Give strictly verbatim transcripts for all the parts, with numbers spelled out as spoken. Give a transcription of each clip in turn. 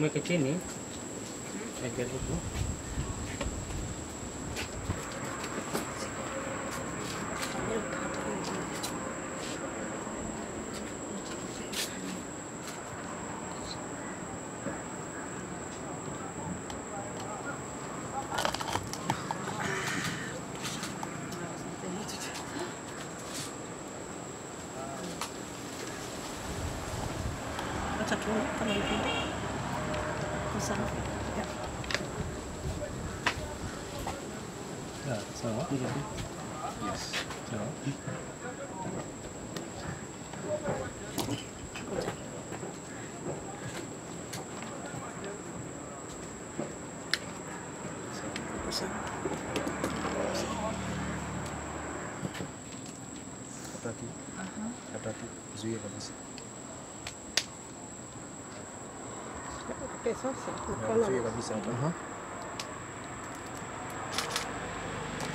Mau ke sini, agar itu. Zuia kabisa hapa.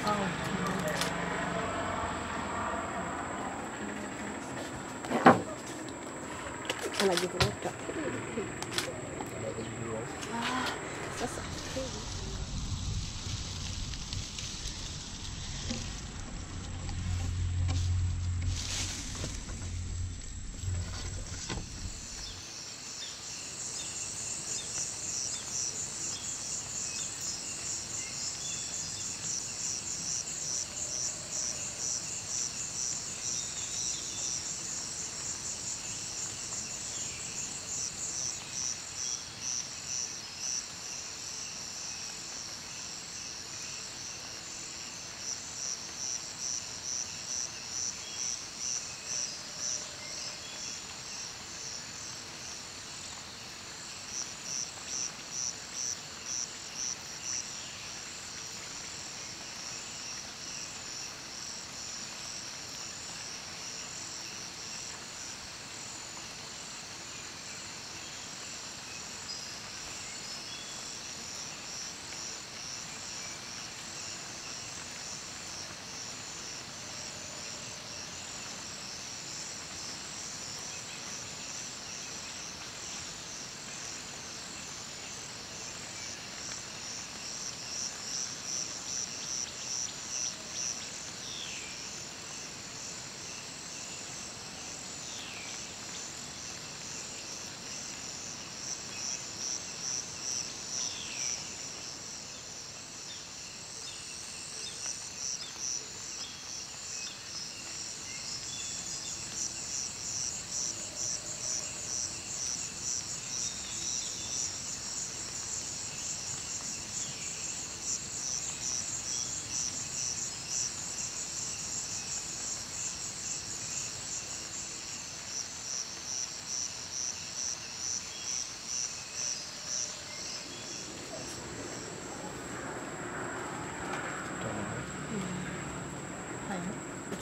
Aha. Anajivuta. Ah, sasa.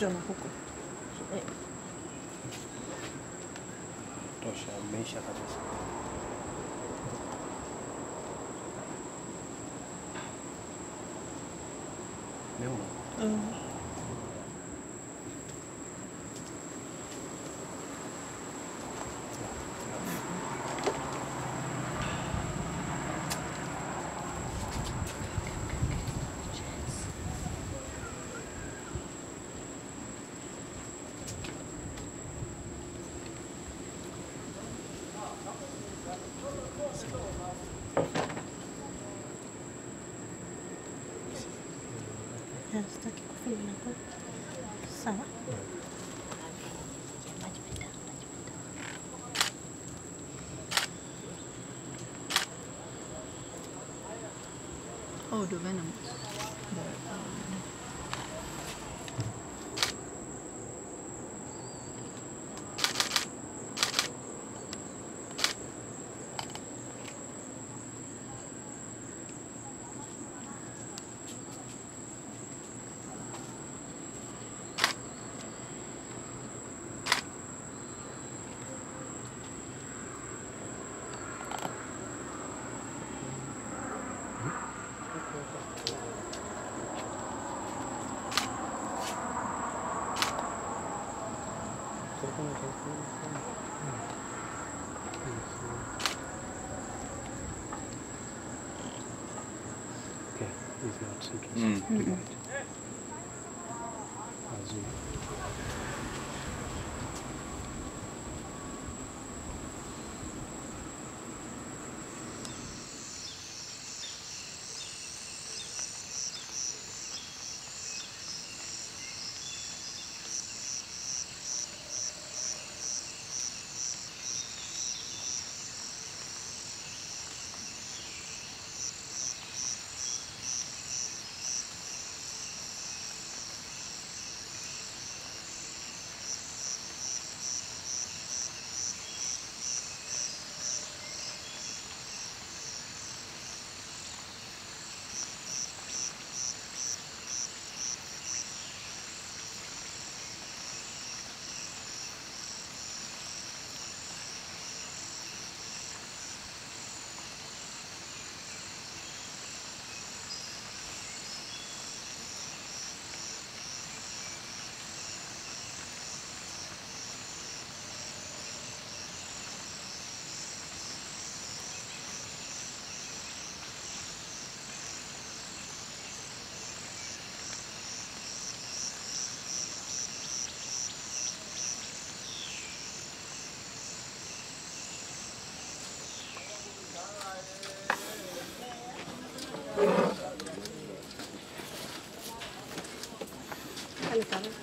長の矛。当社は名車派です。メモ。うん。 Ya está aquí confirmado. ¿Sama? Oh, the venom. Okay, these are not interesting. Mm. Mm-hmm. I'll zoom.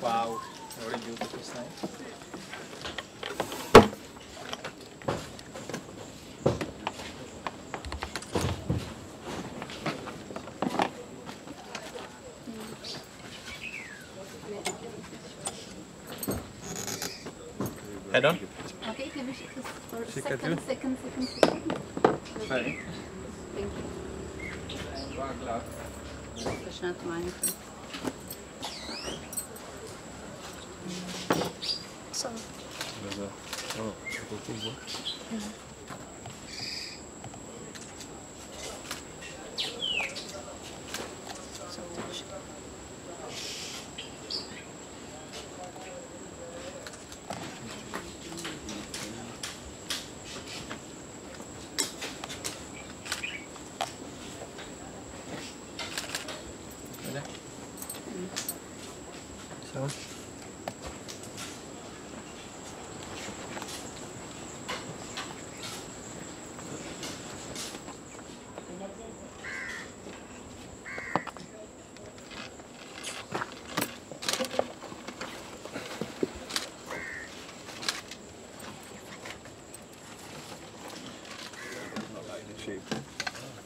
Wow, what a beautiful sign. Head on? Okay, can we check this for a second, second, second, second? Sorry. Thank you. It's not mine. Só. Mas é. Ó, ficou com boa. Olha. Só.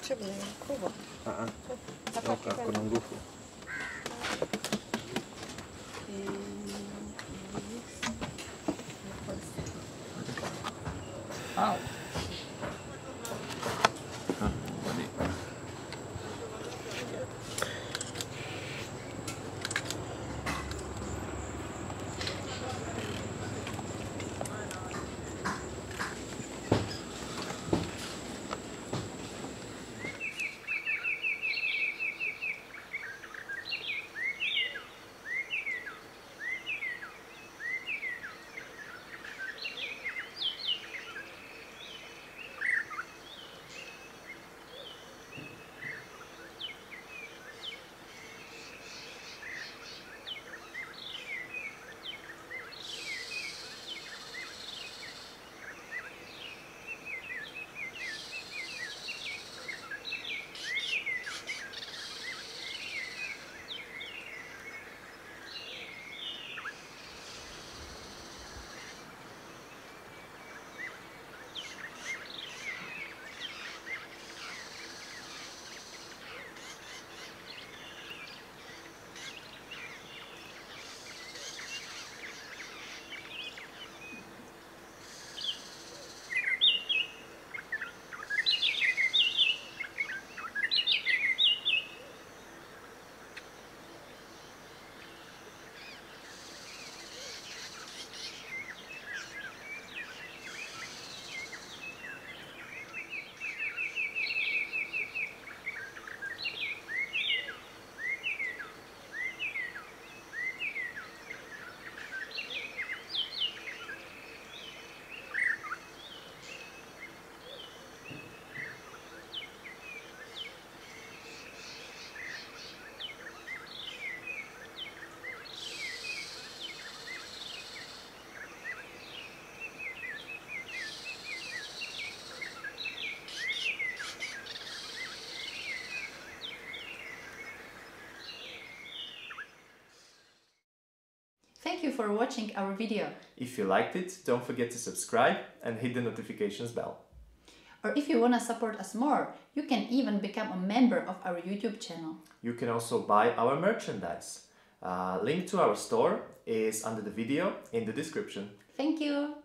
Čo bude? Krubo? Aha. Ako, ako na duchu. Au. Ha, vody. for watching our video. If you liked it, don't forget to subscribe and hit the notifications bell. Or if you wanna support us more, you can even become a member of our YouTube channel. You can also buy our merchandise. Uh, link to our store is under the video in the description. Thank you!